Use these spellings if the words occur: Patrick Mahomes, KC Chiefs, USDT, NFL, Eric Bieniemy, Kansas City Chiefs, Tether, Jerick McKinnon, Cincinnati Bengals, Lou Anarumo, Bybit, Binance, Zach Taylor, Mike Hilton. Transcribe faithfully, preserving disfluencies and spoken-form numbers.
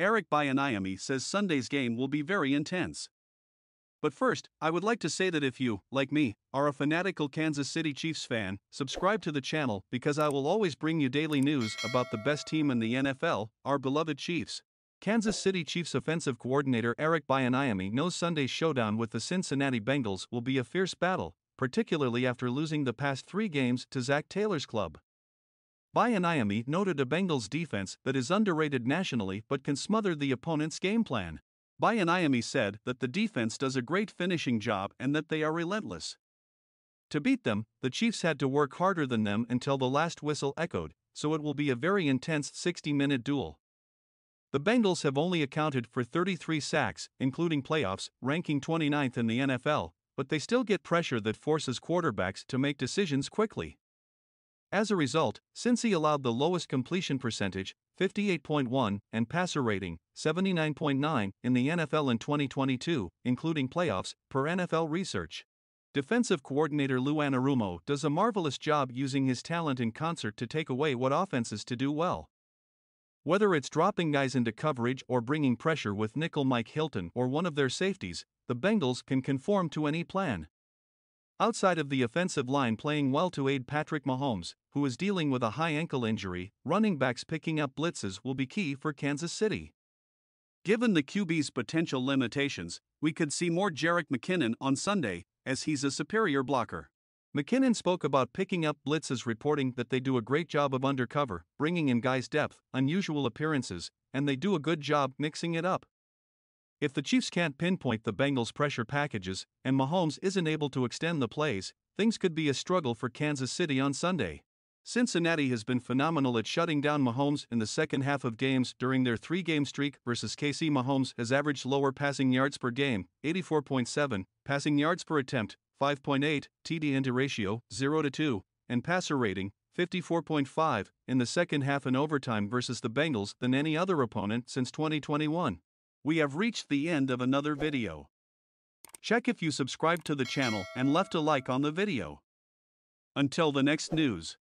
Eric Bieniemy says Sunday's game will be very intense. But first, I would like to say that if you, like me, are a fanatical Kansas City Chiefs fan, subscribe to the channel because I will always bring you daily news about the best team in the N F L, our beloved Chiefs. Kansas City Chiefs offensive coordinator Eric Bieniemy knows Sunday's showdown with the Cincinnati Bengals will be a fierce battle, particularly after losing the past three games to Zach Taylor's club. Bieniemy noted a Bengals defense that is underrated nationally but can smother the opponent's game plan. Bieniemy said that the defense does a great finishing job and that they are relentless. To beat them, the Chiefs had to work harder than them until the last whistle echoed, so it will be a very intense sixty-minute duel. The Bengals have only accounted for thirty-three sacks, including playoffs, ranking twenty-ninth in the N F L, but they still get pressure that forces quarterbacks to make decisions quickly. As a result, Cincy allowed the lowest completion percentage, fifty-eight point one, and passer rating, seventy-nine point nine, in the N F L in twenty twenty-two, including playoffs, per N F L research. Defensive coordinator Lou Anarumo does a marvelous job using his talent in concert to take away what offenses to do well. Whether it's dropping guys into coverage or bringing pressure with nickel Mike Hilton or one of their safeties, the Bengals can conform to any plan. Outside of the offensive line playing well to aid Patrick Mahomes, who is dealing with a high ankle injury, running backs picking up blitzes will be key for Kansas City. Given the Q B's potential limitations, we could see more Jerick McKinnon on Sunday, as he's a superior blocker. McKinnon spoke about picking up blitzes, reporting that they do a great job of undercover, bringing in guys' depth, unusual appearances, and they do a good job mixing it up. If the Chiefs can't pinpoint the Bengals' pressure packages and Mahomes isn't able to extend the plays, things could be a struggle for Kansas City on Sunday. Cincinnati has been phenomenal at shutting down Mahomes in the second half of games during their three-game streak versus K C. Mahomes has averaged lower passing yards per game, eighty-four point seven, passing yards per attempt, five point eight, T D into ratio, zero to two, and passer rating, fifty-four point five, in the second half and overtime versus the Bengals than any other opponent since twenty twenty-one. We have reached the end of another video. Check if you subscribed to the channel and left a like on the video. Until the next news.